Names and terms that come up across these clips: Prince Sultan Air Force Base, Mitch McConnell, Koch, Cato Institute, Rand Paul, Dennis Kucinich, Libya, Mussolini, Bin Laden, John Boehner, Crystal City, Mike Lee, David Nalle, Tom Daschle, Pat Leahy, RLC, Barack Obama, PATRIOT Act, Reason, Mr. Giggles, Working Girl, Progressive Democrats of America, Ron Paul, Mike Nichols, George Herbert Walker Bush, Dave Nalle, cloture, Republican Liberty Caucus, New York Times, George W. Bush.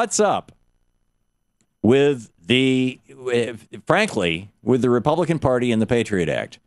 what's up with the, frankly, with the Republican Party and the Patriot Act.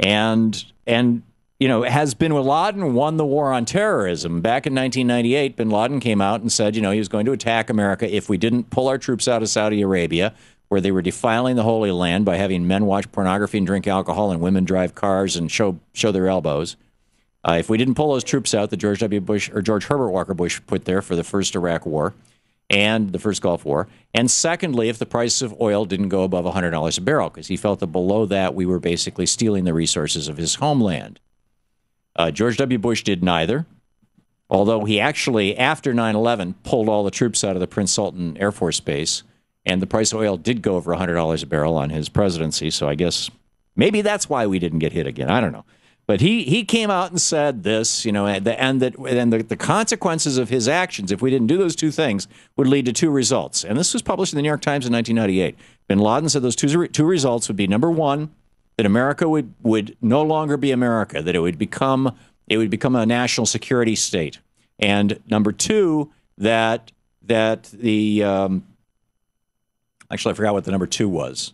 And you know, has Bin Laden won the war on terrorism? Back in 1998, Bin Laden came out and said, you know, he was going to attack America if we didn't pull our troops out of Saudi Arabia, where they were defiling the Holy Land by having men watch pornography and drink alcohol and women drive cars and show their elbows. If we didn't pull those troops out that George W. Bush or George Herbert Walker Bush put there for the first Iraq War and the first Gulf War. And secondly, if the price of oil didn't go above $100 a barrel, because he felt that below that we were basically stealing the resources of his homeland. George W. Bush did neither, although he actually, after 9/11, pulled all the troops out of the Prince Sultan Air Force Base, and the price of oil did go over $100 a barrel on his presidency, so I guess maybe that's why we didn't get hit again. I don't know. But he came out and said this, you know, and the consequences of his actions, if we didn't do those two things, would lead to two results. And this was published in the New York Times in 1998. Bin Laden said those two results would be, number one, that America would no longer be America, that it would become a national security state. And number two, actually, I forgot what the number two was.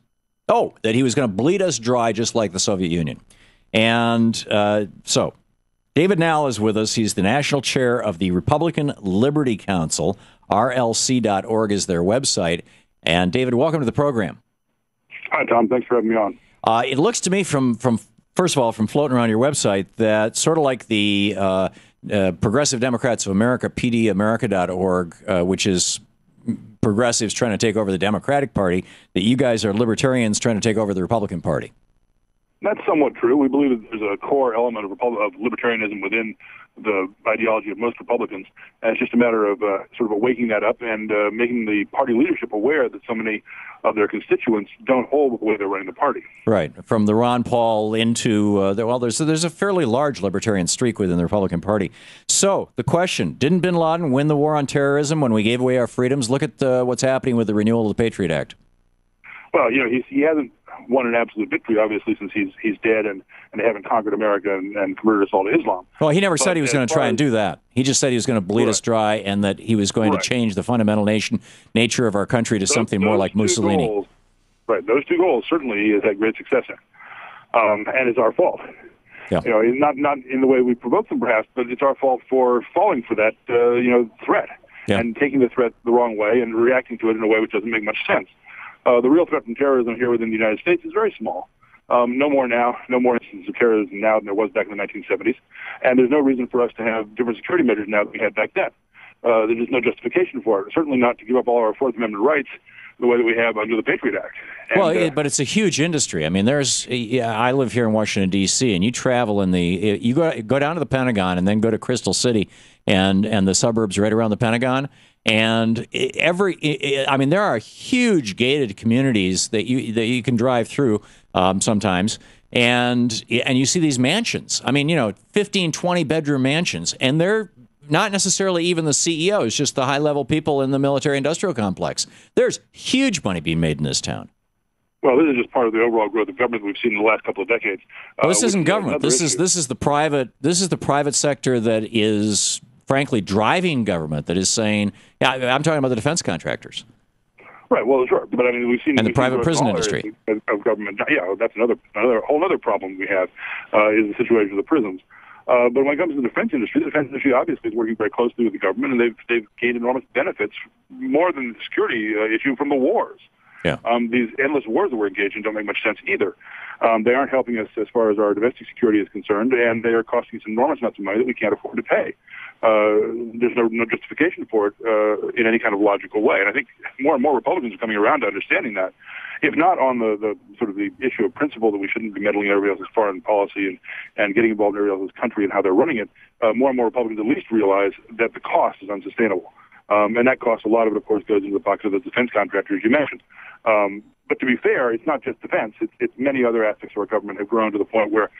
Oh, that he was going to bleed us dry just like the Soviet Union. And so David Nalle is with us. He's the national chair of the Republican Liberty Council. RLC.org is their website. And David, welcome to the program. Hi, Tom. Thanks for having me on. It looks to me from first of all, from floating around your website, that sort of like the Progressive Democrats of America, pdamerica.org, which is progressives trying to take over the Democratic Party, that you guys are libertarians trying to take over the Republican Party. That's somewhat true. We believe that there's a core element of libertarianism within the ideology of most Republicans, and it's just a matter of sort of waking that up and making the party leadership aware that so many of their constituents don't hold with the way they're running the party. Right, from the Ron Paul into there's a fairly large libertarian streak within the Republican Party. So the question: didn't Bin Laden win the war on terrorism when we gave away our freedoms? Look at what's happening with the renewal of the Patriot Act. Well, you know, he hasn't won an absolute victory, obviously, since he's dead and they haven't conquered America and converted us all to Islam. Well, he never said he was going to try and do that. He just said he was going to bleed us dry and that he was going to change the fundamental nature of our country to something more like Mussolini. Goals, right. Those two goals certainly is had great success in. And it's our fault. Yeah. You know, not in the way we provoked them, perhaps, but it's our fault for falling for that, threat and taking the threat the wrong way and reacting to it in a way which doesn't make much sense. The real threat from terrorism here within the United States is very small. No more instances of terrorism now than there was back in the 1970s. And there's no reason for us to have different security measures now that we had back then. There's just no justification for it. Certainly not to give up all our Fourth Amendment rights the way that we have under the Patriot Act. And, but it's a huge industry. I mean, I live here in Washington, D.C., and you travel you go down to the Pentagon and then go to Crystal City and the suburbs right around the Pentagon. And there are huge gated communities that you can drive through sometimes, and you see these mansions. I mean, 15, 20 bedroom mansions, and they're not necessarily even the CEOs, just the high level people in the military industrial complex. There's huge money being made in this town. Well, this is just part of the overall growth of government we've seen in the last couple of decades. Well, this isn't government. This is the private sector that is, frankly, driving government that is saying, I'm talking about the defense contractors. Right, well, sure, but I mean, we've seen... And the private prison industry. Of government, that's another whole other problem we have, is the situation of the prisons. But when it comes to the defense industry obviously is working very closely with the government, and they've gained enormous benefits, more than the security issue, from the wars. Yeah. These endless wars that we're engaged in don't make much sense either. They aren't helping us as far as our domestic security is concerned, and they are costing us enormous amounts of money that we can't afford to pay. There's no justification for it in any kind of logical way. And I think more and more Republicans are coming around to understanding that, if not on the sort of the issue of principle that we shouldn't be meddling in everybody else's foreign policy and getting involved in everybody else's country and how they're running it, more and more Republicans at least realize that the cost is unsustainable. And that cost, a lot of it, of course, goes into the pockets of the defense contractors you mentioned. But to be fair, it's not just defense. It's many other aspects of our government have grown to the point where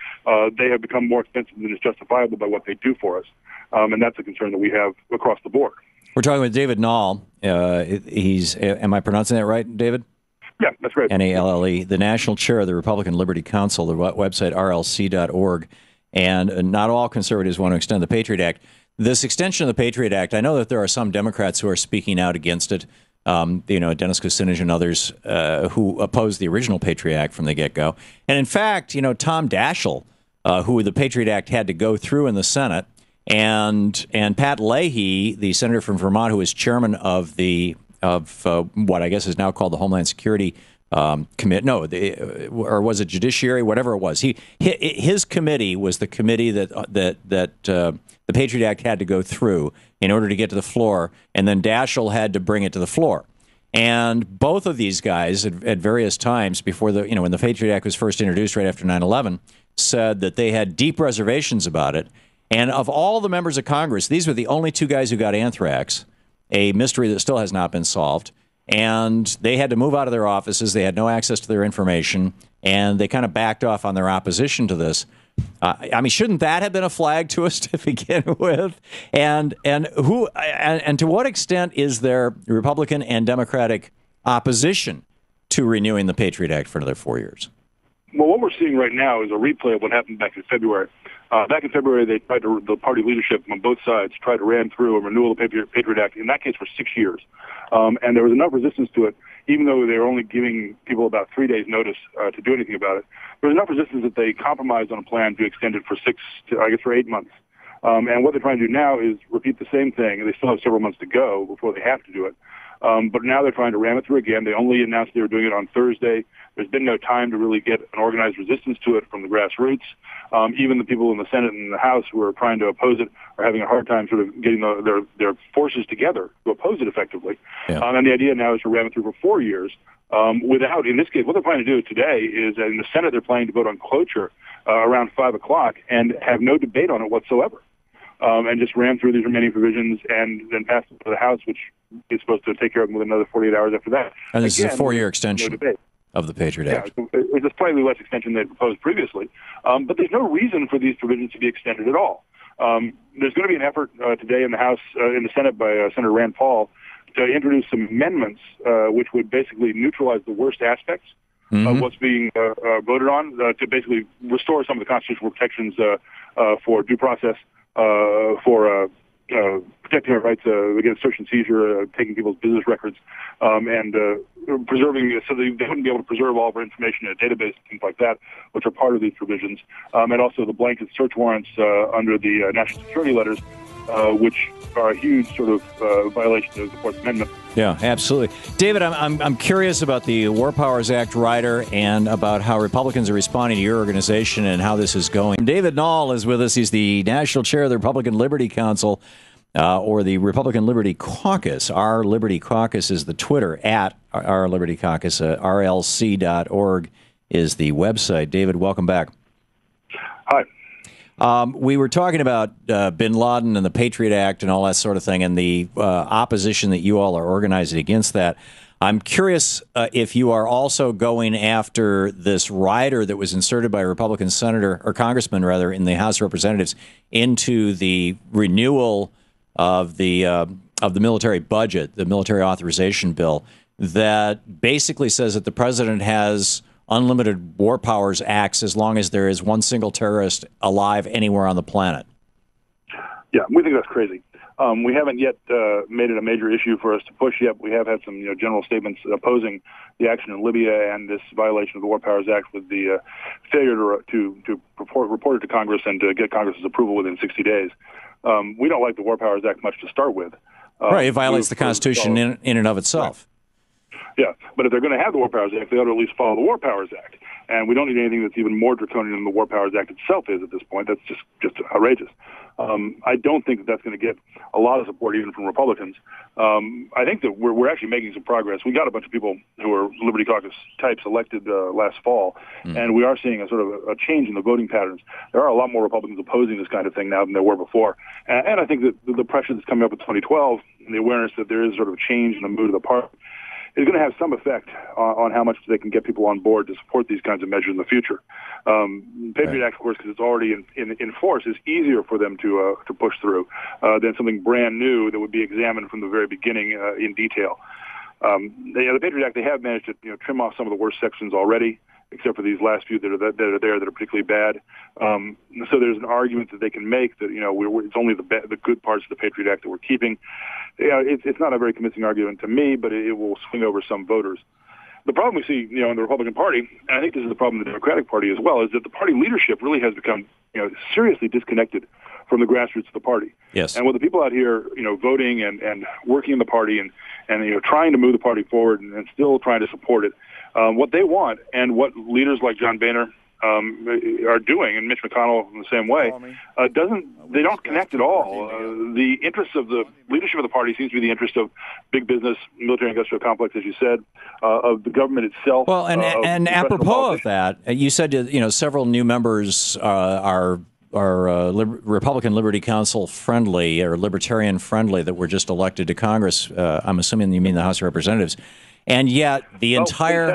they have become more expensive than is justifiable by what they do for us. And that's a concern that we have across the board. We're talking with David Nalle. Am I pronouncing that right, David? Yeah, that's right. N-A-L-L-E, the national chair of the Republican Liberty Council, the website RLC.org. And not all conservatives want to extend the Patriot Act. This extension of the Patriot Act, I know that there are some Democrats who are speaking out against it. You know, Dennis Kucinich and others who opposed the original Patriot Act from the get-go. And in fact, you know, Tom Daschle, who the Patriot Act had to go through in the Senate, and Pat Leahy, the senator from Vermont, who is chairman of the what I guess is now called the Homeland Security or was it Judiciary? Whatever it was, his committee was the committee that the Patriot Act had to go through in order to get to the floor, and then Daschle had to bring it to the floor. And both of these guys, at various times before the when the Patriot Act was first introduced right after 9/11, said that they had deep reservations about it. And of all the members of Congress, these were the only two guys who got anthrax, a mystery that still has not been solved. And they had to move out of their offices. They had no access to their information, and they kind of backed off on their opposition to this. I mean, shouldn't that have been a flag to us to begin with? And to what extent is there Republican and Democratic opposition to renewing the Patriot Act for another 4 years? Well, what we're seeing right now is a replay of what happened back in February. Back in February, they tried to, the party leadership on both sides tried to ram through a renewal of the Patriot Act, in that case for 6 years. And there was enough resistance to it, even though they were only giving people about 3 days' notice to do anything about it. There was enough resistance that they compromised on a plan to extend it for 8 months. And what they're trying to do now is repeat the same thing, and they still have several months to go before they have to do it. But now they're trying to ram it through again. They only announced they were doing it on Thursday. There's been no time to really get an organized resistance to it from the grassroots. Even the people in the Senate and the House who are trying to oppose it are having a hard time sort of getting their forces together to oppose it effectively. Yeah. And the idea now is to ram it through for 4 years without, in this case, what they're planning to do today is in the Senate they're planning to vote on cloture around 5 o'clock and have no debate on it whatsoever. And just ran through these remaining provisions and then passed it to the House, which is supposed to take care of them within another 48 hours after that. And this is a 4-year extension of the Patriot Act. Yeah, it's a slightly less extension than they proposed previously. But there's no reason for these provisions to be extended at all. There's going to be an effort today in the House, in the Senate, by Senator Rand Paul to introduce some amendments which would basically neutralize the worst aspects of what's being voted on to basically restore some of the constitutional protections for due process. For protecting our rights against search and seizure, taking people's business records, and preserving so they wouldn't be able to preserve all of our information in a database, things like that, which are part of these provisions, and also the blanket search warrants under the national security letters, which are a huge sort of violation of the Fourth Amendment. Yeah, absolutely, David. I'm curious about the War Powers Act rider and about how Republicans are responding to your organization and how this is going. David Nalle is with us. He's the national chair of the Republican Liberty Council, or the Republican Liberty Caucus. Our Liberty Caucus is the Twitter at Our Liberty Caucus. RLC.org is the website. David, welcome back. Hi. We were talking about Bin Laden and the Patriot Act and all that sort of thing and the opposition that you all are organizing against that. I'm curious if you are also going after this rider that was inserted by a Republican senator or congressman, rather, in the House of Representatives into the renewal of the military budget, the military authorization bill, that basically says that the president has unlimited war powers acts as long as there is one single terrorist alive anywhere on the planet. Yeah, we think that's crazy. We haven't yet made it a major issue for us to push yet. We have had some general statements opposing the action in Libya and this violation of the War Powers Act with the failure to report it to Congress and to get Congress's approval within 60 days. We don't like the War Powers Act much to start with. Right, it violates the Constitution in and of itself. Right. Yeah, but if they're going to have the War Powers Act, they ought to at least follow the War Powers Act. And we don't need anything that's even more draconian than the War Powers Act itself is at this point. That's just outrageous. I don't think that's going to get a lot of support even from Republicans. I think that we're actually making some progress. We got a bunch of people who are Liberty Caucus types elected last fall, and we are seeing a sort of a change in the voting patterns. There are a lot more Republicans opposing this kind of thing now than there were before. And I think that the pressure that's coming up in 2012 and the awareness that there is sort of a change in the mood of the party is going to have some effect on how much they can get people on board to support these kinds of measures in the future. Patriot Act, of course, because it's already in force, is easier for them to push through than something brand new that would be examined from the very beginning in detail. The Patriot Act, they have managed to trim off some of the worst sections already. except for these last few that are there that are particularly bad. So there's an argument that they can make that, you know, it's only the good parts of the Patriot Act that we're keeping. You know, it's not a very convincing argument to me, but it will swing over some voters. The problem we see, you know, in the Republican Party, and I think this is the problem in the Democratic Party as well, is that the party leadership really has become, you know, seriously disconnected from the grassroots of the party. Yes. And with the people out here, you know, voting and working in the party and you know, trying to move the party forward and still trying to support it, what they want and what leaders like John Boehner are doing, and Mitch McConnell in the same way, they don't connect at all. The interests of the leadership of the party seems to be the interest of big business, military-industrial complex, as you said, of the government itself. Well, and apropos of that, you said you know several new members are Republican Liberty Council friendly or libertarian friendly that were just elected to Congress. I'm assuming you mean the House of Representatives, and yet the entire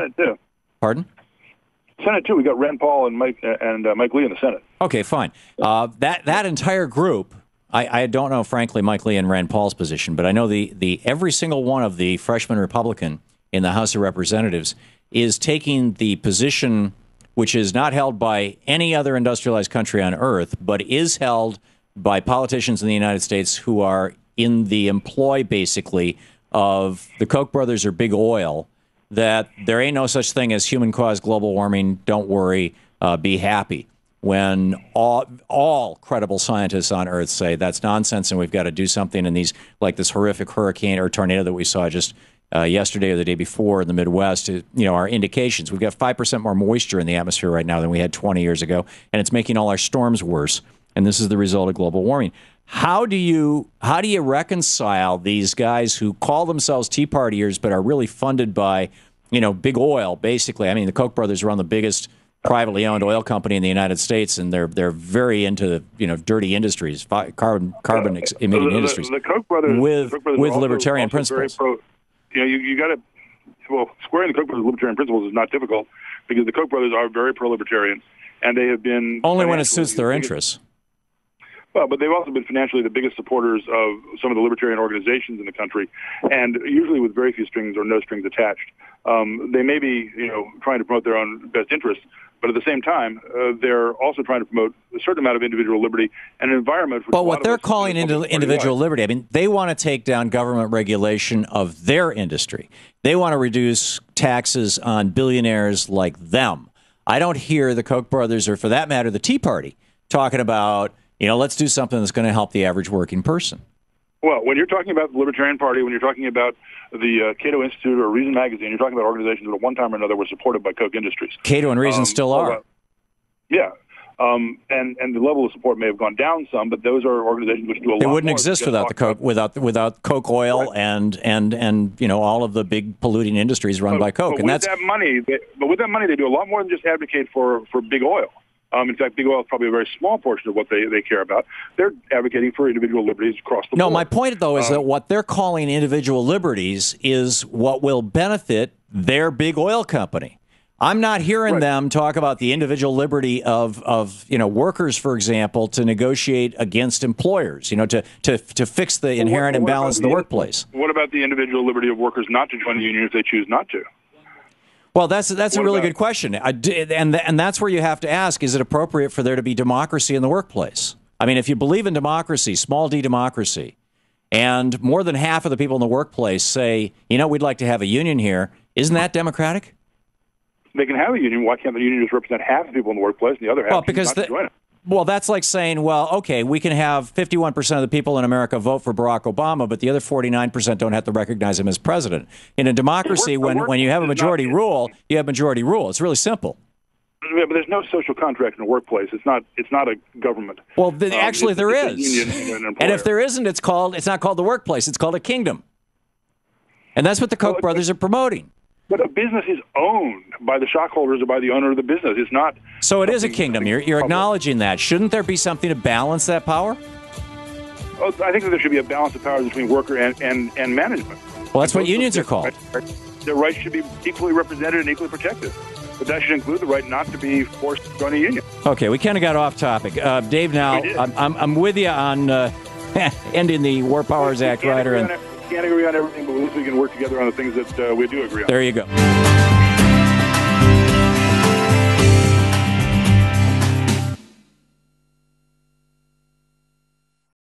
Senate too. We got Rand Paul and Mike Lee in the Senate. Okay, fine. That entire group, I don't know, frankly, Mike Lee and Rand Paul's position, but I know the every single one of the freshman Republican in the House of Representatives is taking the position which is not held by any other industrialized country on earth, but is held by politicians in the United States who are in the employ, basically, of the Koch brothers or Big Oil, that there ain't no such thing as human-caused global warming, don't worry, be happy, when all credible scientists on Earth say that's nonsense and we've got to do something, and these, like this horrific hurricane or tornado that we saw just yesterday or the day before in the Midwest, you know, are indications. We've got 5% more moisture in the atmosphere right now than we had 20 years ago, and it's making all our storms worse, and this is the result of global warming. How do you reconcile these guys who call themselves Tea Partiers but are really funded by, you know, Big Oil, basically? I mean, the Koch brothers run the biggest privately owned oil company in the United States, and they're very into, you know, dirty industries, carbon emitting industries. The Koch brothers with libertarian principles. You got to squaring the Koch brothers' libertarian principles is not difficult because the Koch brothers are very pro-libertarian, and they have been only when it suits their interests. Well, but they've also been financially the biggest supporters of some of the libertarian organizations in the country, and usually with very few strings or no strings attached. They may be, you know, trying to promote their own best interests, but at the same time, they're also trying to promote a certain amount of individual liberty and an environment. But what they're calling individual liberty, I mean, they want to take down government regulation of their industry. They want to reduce taxes on billionaires like them. I don't hear the Koch brothers, or for that matter, the Tea Party, talking about, you know, let's do something that's going to help the average working person. Well, when you're talking about the Libertarian Party, when you're talking about the Cato Institute or Reason magazine, you're talking about organizations that at one time or another were supported by Koch industries. Cato and Reason still are. And the level of support may have gone down some, but those are organizations which do a lot. They wouldn't exist without the Koch, without Koch oil, right, and you know, all of the big polluting industries run by Koch. But with that money, they do a lot more than just advocate for Big Oil. In fact, Big Oil is probably a very small portion of what they care about. They're advocating for individual liberties across the board. No, my point, though, is that what they're calling individual liberties is what will benefit their Big Oil company. I'm not hearing them talk about the individual liberty of you know, workers, for example, to negotiate against employers, you know, to fix the inherent imbalance in the workplace. What about the individual liberty of workers not to join the union if they choose not to? Well, that's a really good question, and that's where you have to ask: is it appropriate for there to be democracy in the workplace? I mean, if you believe in democracy, small d democracy, and more than half of the people in the workplace say, you know, we'd like to have a union here, isn't that democratic? They can have a union. Why can't the union just represent half the people in the workplace and the other half? Well, because join it. Well, that's like saying, well, okay, we can have 51% of the people in America vote for Barack Obama, but the other 49% don't have to recognize him as president. In a democracy, when you have a majority rule, you have majority rule. It's really simple. Yeah, but there's no social contract in the workplace. It's not a government. Well, actually, there is. And if there isn't, it's not called the workplace. It's called a kingdom. And that's what the Koch brothers are promoting. But a business is owned by the stockholders or by the owner of the business. It's not. So it is a kingdom. You're acknowledging that. Shouldn't there be something to balance that power? Well, I think that there should be a balance of powers between worker and management. Well, that's what unions are called. Their rights should be equally represented and equally protected. But that should include the right not to be forced to join a union. Okay, we kind of got off topic. Dave, now, I'm with you on ending the War Powers Act, Ryder. We can't agree on everything, but at least we can work together on the things that we do agree on. There you go.